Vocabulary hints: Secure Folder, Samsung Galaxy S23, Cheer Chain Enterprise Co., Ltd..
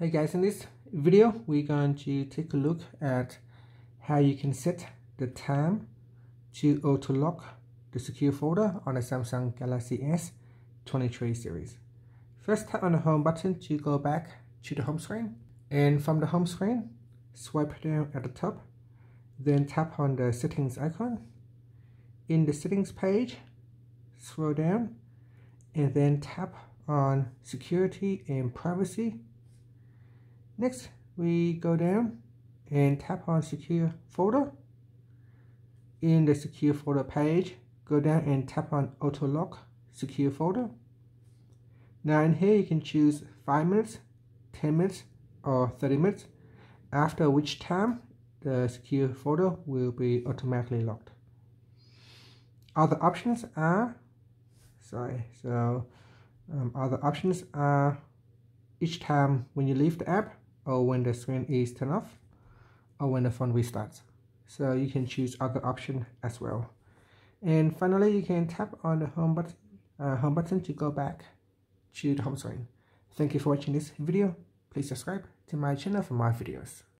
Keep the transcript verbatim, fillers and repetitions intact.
Hey guys, in this video we're going to take a look at how you can set the time to auto lock the secure folder on the Samsung Galaxy S twenty-three series. First, tap on the home button to go back to the home screen, and from the home screen swipe down at the top, then tap on the settings icon. In the settings page, scroll down and then tap on security and privacy. Next, we go down and tap on secure folder. In the secure folder page, go down and tap on auto lock secure folder. Now in here you can choose five minutes, ten minutes or thirty minutes, after which time the secure folder will be automatically locked. Other options are, sorry, so um, other options are each time when you leave the app, or when the screen is turned off, or when the phone restarts. So you can choose other option as well. And finally, you can tap on the home button, uh, home button to go back to the home screen. Thank you for watching this video. Please subscribe to my channel for more videos.